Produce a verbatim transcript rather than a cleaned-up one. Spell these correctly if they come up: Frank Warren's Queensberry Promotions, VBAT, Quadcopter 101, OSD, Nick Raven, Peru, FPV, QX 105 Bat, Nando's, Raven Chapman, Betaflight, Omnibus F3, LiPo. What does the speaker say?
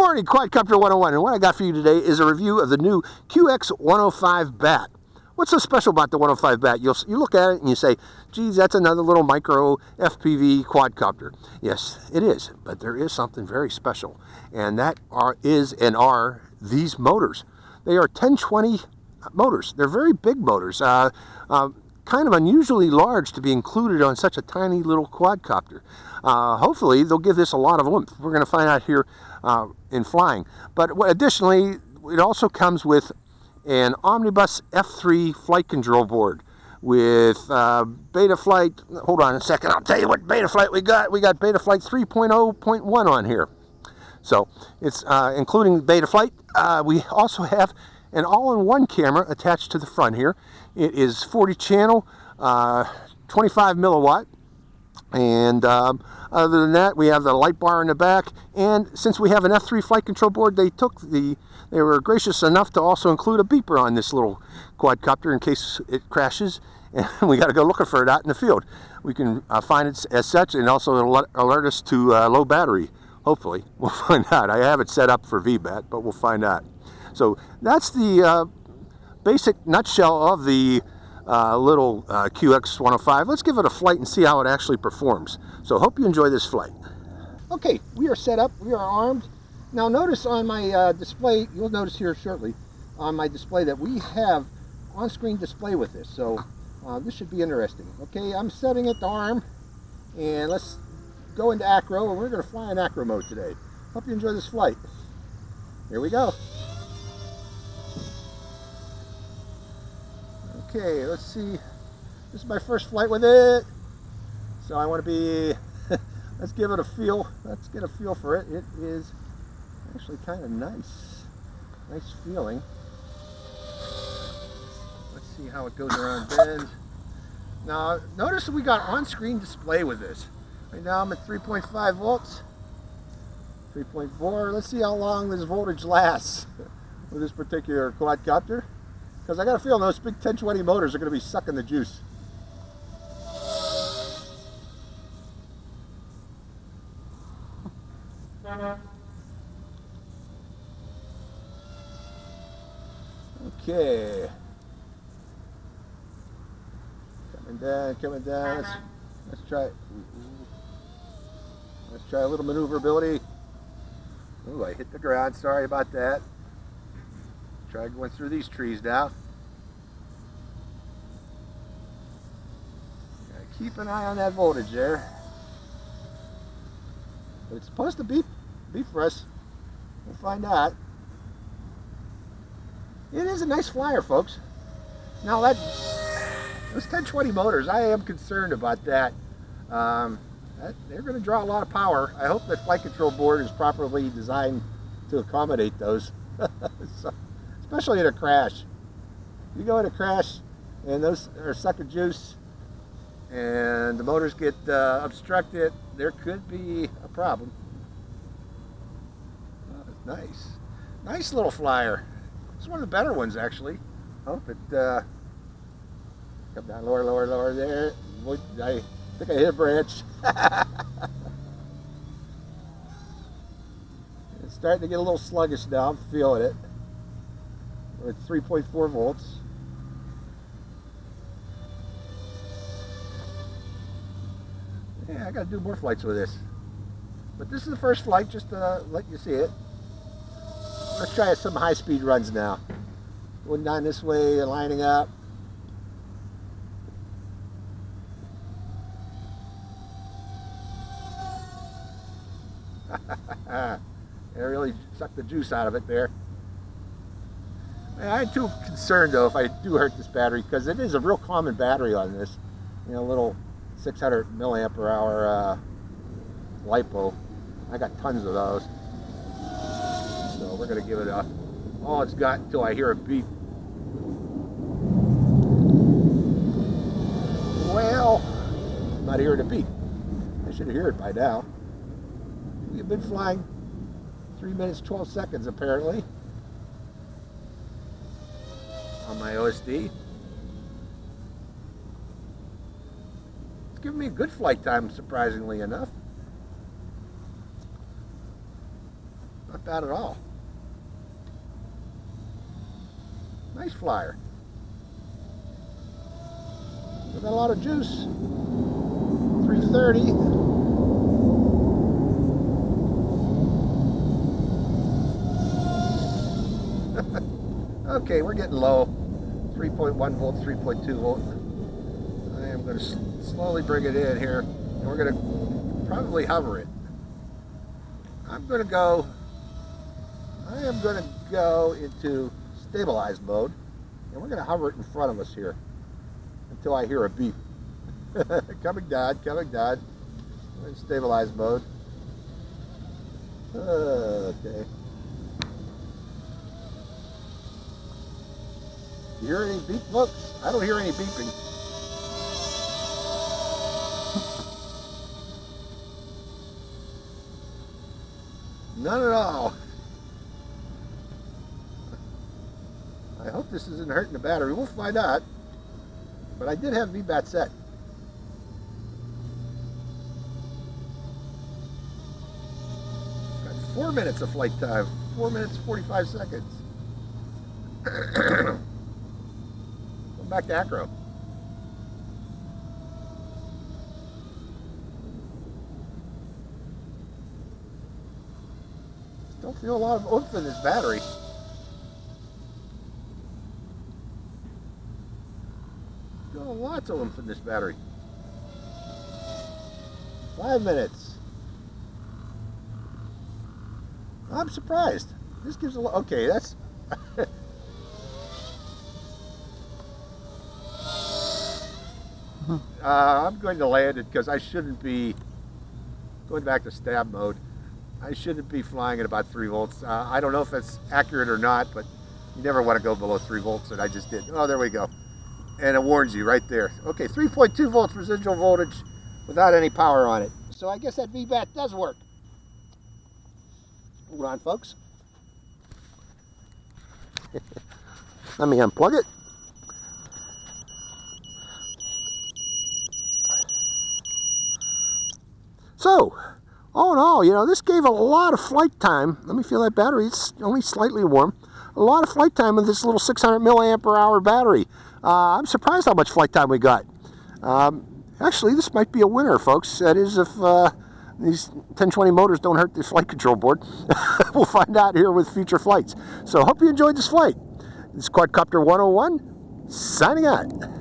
Good morning, Quadcopter one oh one, and what I got for you today is a review of the new Q X one oh five Bat. What's so special about the one oh five Bat? You'll, you look at it and you say, geez, that's another little micro F P V quadcopter. Yes, it is, but there is something very special, and that are, is and are these motors. They are ten twenty motors. They're very big motors, uh, uh, kind of unusually large to be included on such a tiny little quadcopter. Uh, hopefully, they'll give this a lot of oomph. We're going to find out here Uh, in flying. But what, additionally, it also comes with an Omnibus F three flight control board with uh, Betaflight. Hold on a second, I'll tell you what Betaflight we got. We got Betaflight three point oh point one on here. So it's uh, including Betaflight. Uh, we also have an all-in-one camera attached to the front here. It is forty channel, uh, twenty-five milliwatt. And um, other than that, we have the light bar in the back, and since we have an F three flight control board, they took the they were gracious enough to also include a beeper on this little quadcopter in case it crashes and we got to go looking for it out in the field. We can uh, find it as such, and also it'll alert us to uh, low battery. Hopefully we'll find out. I have it set up for V BAT, but we'll find out. So that's the uh, basic nutshell of the Uh, little uh, Q X one oh five. Let's give it a flight and see how it actually performs. So hope you enjoy this flight. Okay, we are set up, we are armed. Now notice on my uh, display, you'll notice here shortly, on my display that we have on-screen display with this. So uh, this should be interesting. Okay, I'm setting it to arm, and let's go into acro, and we're gonna fly in acro mode today. Hope you enjoy this flight. Here we go. Okay, let's see. This is my first flight with it, so I want to be. Let's give it a feel. Let's get a feel for it. It is actually kind of nice. Nice feeling. Let's see how it goes around bends. Now, notice we got on-screen display with this. Right now, I'm at three point five volts, three point four. Let's see how long this voltage lasts with this particular quadcopter. Because I got a feeling those big ten twenty motors are going to be sucking the juice. Okay. Coming down, coming down. Let's, let's try it. Let's try a little maneuverability. Oh, I hit the ground. Sorry about that. Try going through these trees now. Gotta keep an eye on that voltage there. But it's supposed to beep, beep for us. We'll find out. It is a nice flyer, folks. Now that those ten twenty motors, I am concerned about that. Um, that they're going to draw a lot of power. I hope that flight control board is properly designed to accommodate those. So, especially in a crash. You go in a crash and those are sucking juice and the motors get uh, obstructed, there could be a problem. Oh, that's nice. Nice little flyer. It's one of the better ones actually. I hope it uh, come down lower, lower, lower there. I think I hit a branch. It's starting to get a little sluggish now, I'm feeling it. We're at three point four volts. Yeah, I gotta do more flights with this. But this is the first flight, just to let you see it. Let's try some high-speed runs now. Going down this way and lining up. It really sucked the juice out of it there. I'm too concerned though if I do hurt this battery, because it is a real common battery on this, you know, little six hundred milliamp hour uh, LiPo. I got tons of those, so we're gonna give it a, all it's got until I hear a beep. Well, I'm not hearing a beep. I should hear it by now. We've been flying three minutes twelve seconds apparently. On my O S D. It's giving me a good flight time, surprisingly enough. Huh. not bad at all. Nice flyer. Got a lot of juice. three thirty. Okay, we're getting low. three point one volt, three point two volt. I am going to slowly bring it in here, and we're going to probably hover it. I'm going to go, I am going to go into stabilized mode, and we're going to hover it in front of us here until I hear a beep. Coming down, coming down. We're in stabilized mode. Okay. You hear any beep, folks? I don't hear any beeping. None at all. I hope this isn't hurting the battery. We'll find out. But I did have V BAT set. Got four minutes of flight time. Four minutes, forty-five seconds. Back to acro. Don't feel a lot of oomph in this battery. Still lots of oomph in this battery. Five minutes. I'm surprised. This gives a lot. Okay, that's. Uh, I'm going to land it because I shouldn't be going back to stab mode. I shouldn't be flying at about three volts. Uh, I don't know if that's accurate or not, but you never want to go below three volts, and I just did. Oh, there we go. And it warns you right there. Okay, three point two volts residual voltage without any power on it. So I guess that V BAT does work. Hold on, folks. Let me unplug it. So, all in all, you know, this gave a lot of flight time. Let me feel that battery. It's only slightly warm. A lot of flight time with this little six hundred milliamp hour battery. Uh, I'm surprised how much flight time we got. Um, actually, this might be a winner, folks. That is, if uh, these ten twenty motors don't hurt the flight control board. We'll find out here with future flights. So, hope you enjoyed this flight. This is Quadcopter one oh one, signing out.